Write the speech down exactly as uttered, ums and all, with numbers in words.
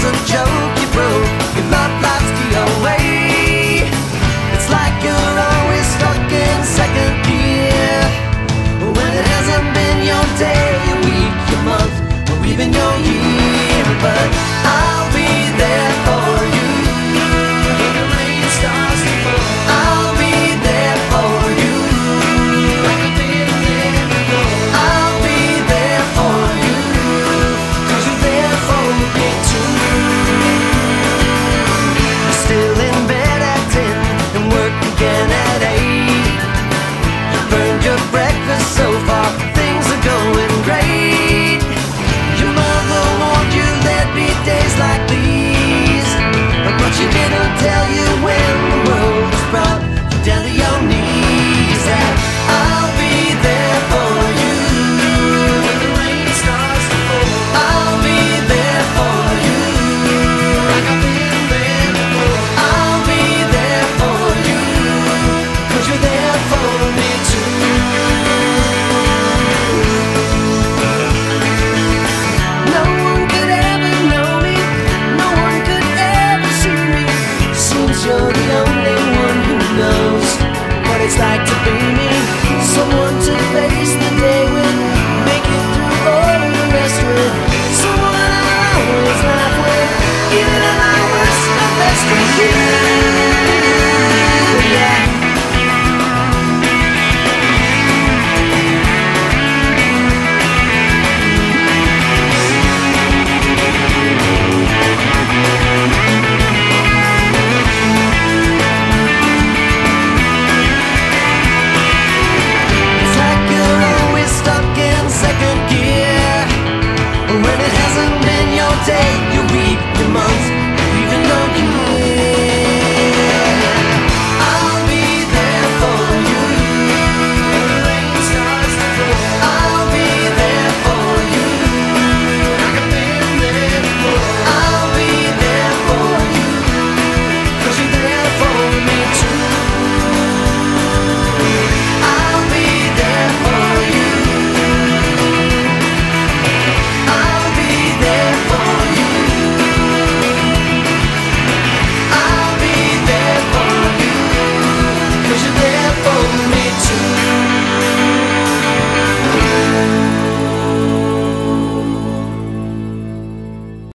some joke you broke. You thought life's